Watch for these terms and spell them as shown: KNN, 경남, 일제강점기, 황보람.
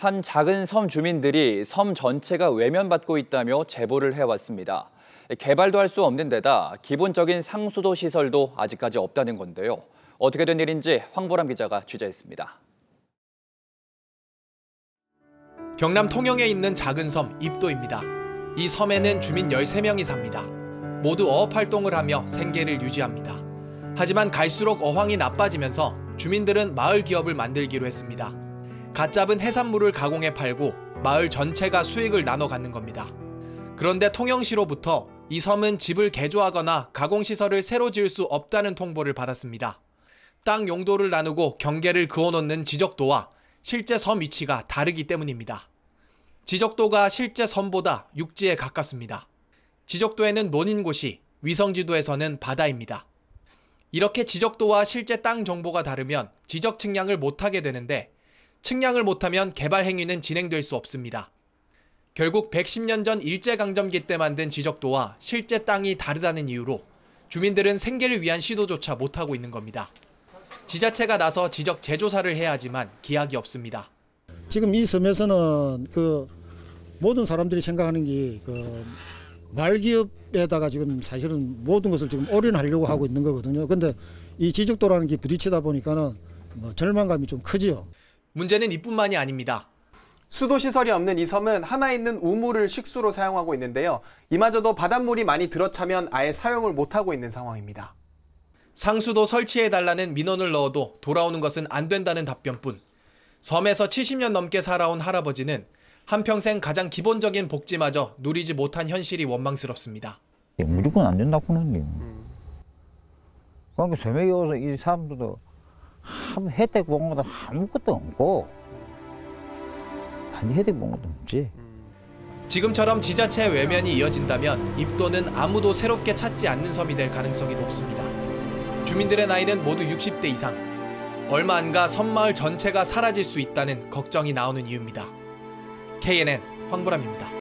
한 작은 섬 주민들이 섬 전체가 외면받고 있다며 제보를 해왔습니다. 개발도 할 수 없는 데다 기본적인 상수도 시설도 아직까지 없다는 건데요. 어떻게 된 일인지 황보람 기자가 취재했습니다. 경남 통영에 있는 작은 섬 입도입니다. 이 섬에는 주민 13명이 삽니다. 모두 어업 활동을 하며 생계를 유지합니다. 하지만 갈수록 어황이 나빠지면서 주민들은 마을 기업을 만들기로 했습니다. 갓 잡은 해산물을 가공해 팔고 마을 전체가 수익을 나눠 갖는 겁니다. 그런데 통영시로부터 이 섬은 집을 개조하거나 가공시설을 새로 지을 수 없다는 통보를 받았습니다. 땅 용도를 나누고 경계를 그어놓는 지적도와 실제 섬 위치가 다르기 때문입니다. 지적도가 실제 섬보다 육지에 가깝습니다. 지적도에는 논인곳이, 위성지도에서는 바다입니다. 이렇게 지적도와 실제 땅 정보가 다르면 지적 측량을 못하게 되는데 측량을 못하면 개발 행위는 진행될 수 없습니다. 결국 110년 전 일제강점기 때 만든 지적도와 실제 땅이 다르다는 이유로 주민들은 생계를 위한 시도조차 못하고 있는 겁니다. 지자체가 나서 지적 재조사를 해야 하지만 기약이 없습니다. 지금 이 섬에서는 모든 사람들이 생각하는 게 말기업에다가 지금 사실은 모든 것을 지금 올인하려고 하고 있는 거거든요. 근데 이 지적도라는 게 부딪히다 보니까는 절망감이 좀 크지요. 문제는 이뿐만이 아닙니다. 수도시설이 없는 이 섬은 하나 있는 우물을 식수로 사용하고 있는데요. 이마저도 바닷물이 많이 들어차면 아예 사용을 못하고 있는 상황입니다. 상수도 설치해달라는 민원을 넣어도 돌아오는 것은 안 된다는 답변뿐. 섬에서 70년 넘게 살아온 할아버지는 한평생 가장 기본적인 복지마저 누리지 못한 현실이 원망스럽습니다. 무조건 안 된다고는 해요. 그러니까 섬에 와서 이 사람들도 혜택 본 것도 아무것도 없고 해야 될 것도 없지. 지금처럼 지자체 외면이 이어진다면 입도는 아무도 새롭게 찾지 않는 섬이 될 가능성이 높습니다. 주민들의 나이는 모두 60대 이상. 얼마 안가 섬마을 전체가 사라질 수 있다는 걱정이 나오는 이유입니다. KNN 황보람입니다.